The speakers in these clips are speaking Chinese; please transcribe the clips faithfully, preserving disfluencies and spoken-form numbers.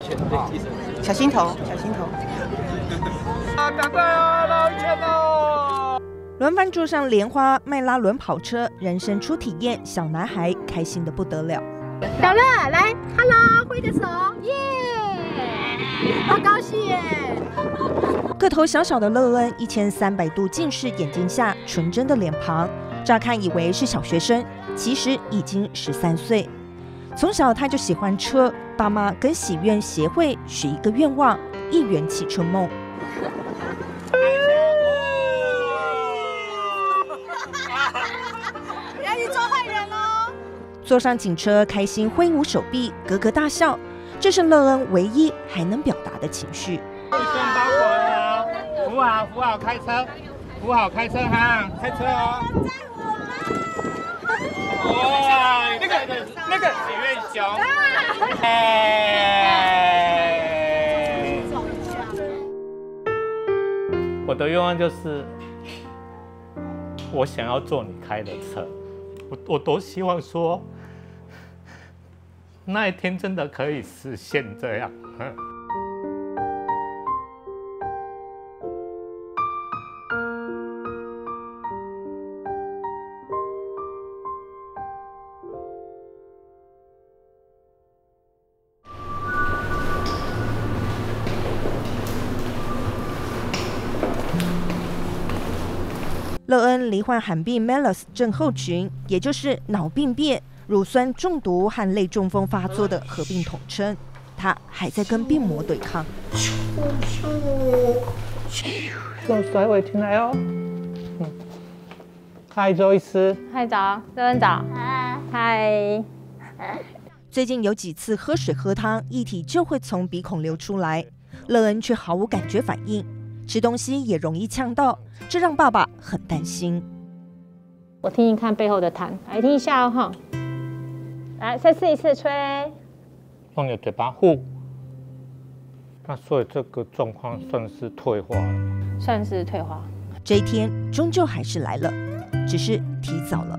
小心头，小心头！啊，赶快啊，绕一圈哦！轮番坐上莲花迈拉伦跑车，人生初体验，小男孩开心的不得了。小乐，来 ，hello， 挥个手，耶！好高兴耶！个头小小的乐恩，一千三百度近视眼睛下纯真的脸庞，乍看以为是小学生，其实已经十三岁。 从小他就喜欢车，爸妈跟喜愿协会许一个愿望：一元汽车梦。原来你做坏人哦！坐上警车，开心挥舞手臂，咯咯大笑，这是乐恩唯一还能表达的情绪。一身包裹了，扶好扶好开车，扶好开车哈，开车哦。 哇，那个那个许愿熊，哎，我的愿望就是，我想要坐你开的车，我我多希望说，那一天真的可以实现这样。 乐恩罹患罕病 Melas 症候群，也就是脑病变、乳酸中毒和类中风发作的合并统称。他还在跟病魔对抗。用甩尾进来哦。嗯。嗨，周医师。嗨，早。乐恩早。嗨。最近有几次喝水喝汤，液体就会从鼻孔流出来，乐恩却毫无感觉反应。 吃东西也容易呛到，这让爸爸很担心。我听一看背后的痰，来听一下哦哈。来，再试一次吹。用你的嘴巴呼。那所以这个状况算是退化了。算是退化。这一天终究还是来了，只是提早了。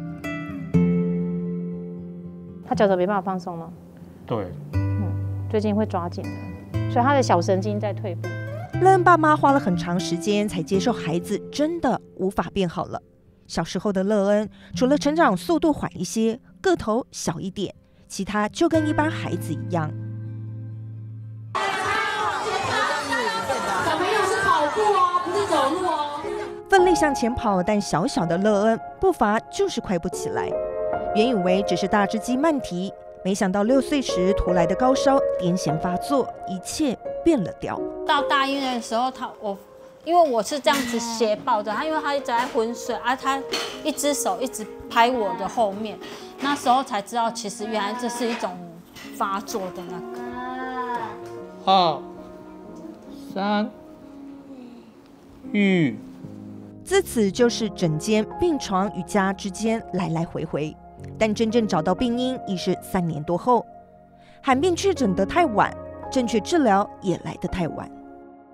他脚趾没办法放松吗？对。嗯，最近会抓紧的，所以他的小神经在退步。 乐恩爸妈花了很长时间才接受孩子真的无法变好了。小时候的乐恩，除了成长速度缓一些、个头小一点，其他就跟一般孩子一样。小朋友是跑步哦，不是走路哦。奋力向前跑，但小小的乐恩步伐就是快不起来。原以为只是大只鸡慢蹄，没想到六岁时突来的高烧癫痫发作，一切。 变了调。到大医院的时候，他我，因为我是这样子斜抱着他，因为他一直在昏睡啊，他一只手一直拍我的后面，那时候才知道，其实原来这是一种发作的那个。二、三、一。自此就是诊间、病床与家之间来来回回，但真正找到病因已是三年多后。罕病确诊得太晚。 正确治疗也来得太晚。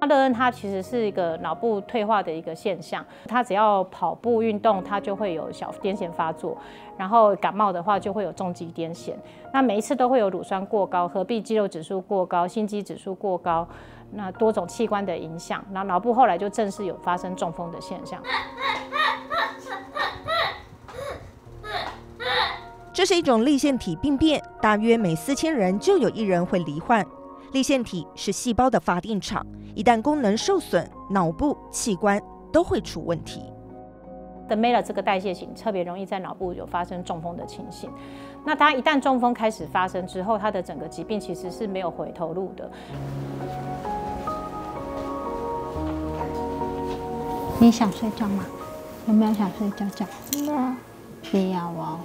乐恩他其实是一个脑部退化的一个现象，他只要跑步运动，他就会有小癫痫发作，然后感冒的话就会有重级癫痫。那每一次都会有乳酸过高、合并肌肉指数过高、心肌指数过高，那多种器官的影响，然后脑部后来就正式有发生中风的现象。这是一种粒线体病变，大约每四千人就有一人会罹患。 粒线体是细胞的发电厂，一旦功能受损，脑部、器官都会出问题。Melas这个代谢型特别容易在脑部有发生中风的情形。那它一旦中风开始发生之后，它的整个疾病其实是没有回头路的。你想睡觉吗？有没有想睡觉觉？没有。不要哦。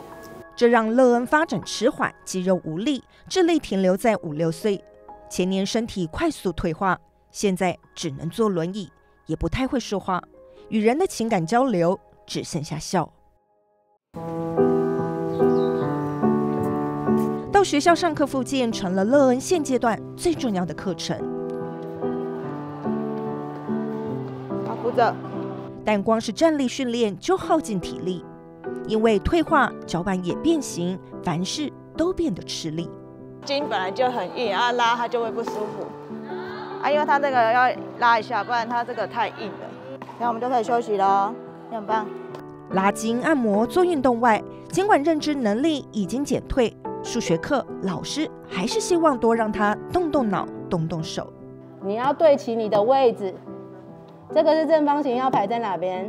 这让乐恩发展迟缓，肌肉无力，智力停留在五六岁。 前年身体快速退化，现在只能坐轮椅，也不太会说话，与人的情感交流只剩下笑。到学校上课复健成了乐恩现阶段最重要的课程。好，扶着。但光是站立训练就耗尽体力，因为退化，脚板也变形，凡事都变得吃力。筋本来就很硬，啊拉它就会不舒服，啊因为它这个要拉一下，不然它这个太硬了。然后我们就可以休息了，也很棒。拉筋、按摩、做运动外，尽管认知能力已经减退，数学课老师还是希望多让他动动脑、动动手。你要对齐你的位置，这个是正方形，要排在哪边？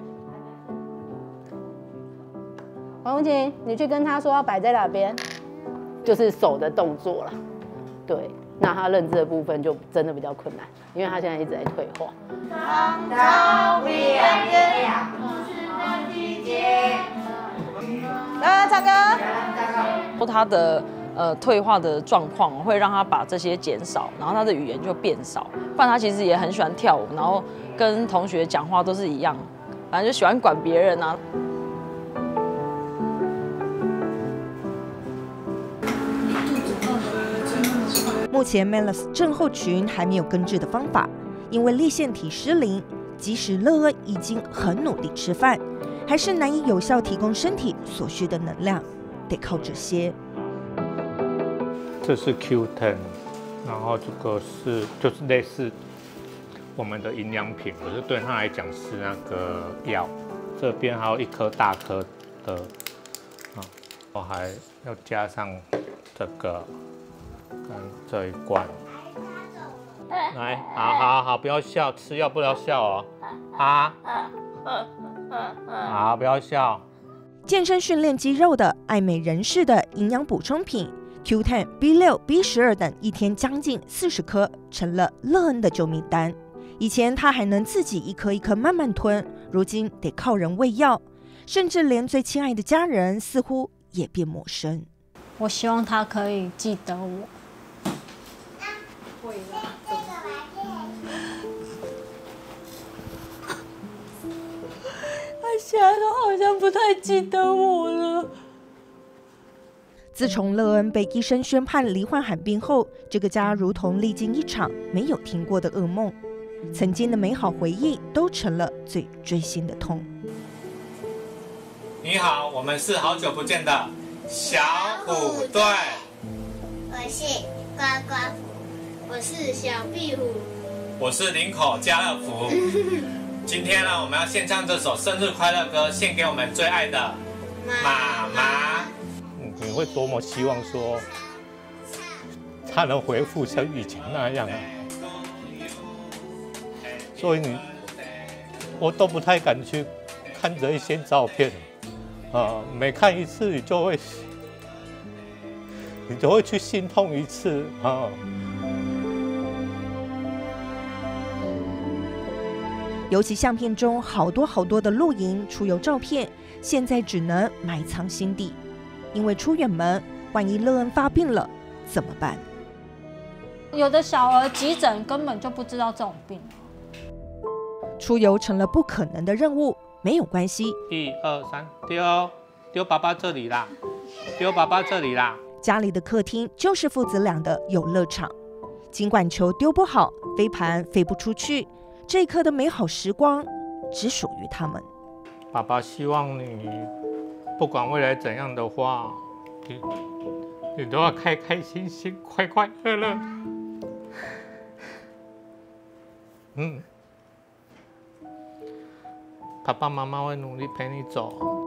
黄文琴，你去跟他说要摆在哪边，就是手的动作了。对，那他认知的部分就真的比较困难，因为他现在一直在退化。来，唱歌。他的呃退化的状况会让他把这些减少，然后他的语言就变少。不然他其实也很喜欢跳舞，然后跟同学讲话都是一样，反正就喜欢管别人啊。 目前 Melas 症候群还没有根治的方法，因为粒线体失灵，即使乐恩已经很努力吃饭，还是难以有效提供身体所需的能量，得靠这些。这是 Q 十， 然后这个是就是类似我们的营养品，可是对他来讲是那个药。这边还有一颗大颗的，啊，我还要加上这个。 这一罐，来，好好好，不要笑，吃药不要笑哦，啊，好，不要笑。健身训练肌肉的爱美人士的营养补充品 Q 十、B 六、B 十二等，一天将近四十颗，成了乐恩的救命丹。以前他还能自己一颗一颗慢慢吞，如今得靠人喂药，甚至连最亲爱的家人似乎也变陌生。 我希望他可以记得我。会的。他现在都好像不太记得我了。自从乐恩被医生宣判罹患罕病后，这个家如同历经一场没有停过的噩梦，曾经的美好回忆都成了最锥心的痛。你好，我们是好久不见的。 小虎队，我是呱呱虎，我是小壁虎，我是林口家乐福。今天呢，我们要献唱这首生日快乐歌，献给我们最爱的妈妈。你会多么希望说，他能恢复像以前那样啊？所以你，我都不太敢去看这一些照片。 啊，每看一次，你就会，你就会去心痛一次啊。尤其相片中好多好多的露营、出游照片，现在只能埋藏心底，因为出远门，万一乐恩发病了怎么办？有的小儿急诊根本就不知道这种病，出游成了不可能的任务。 没有关系，一二三，丢丢爸爸这里啦，丢爸爸这里啦。家里的客厅就是父子俩的游乐场，尽管球丢不好，飞盘飞不出去，这一刻的美好时光只属于他们。爸爸希望你，不管未来怎样的话，你你都要开开心心、快快乐乐。嗯。 爸爸妈妈会努力陪你走。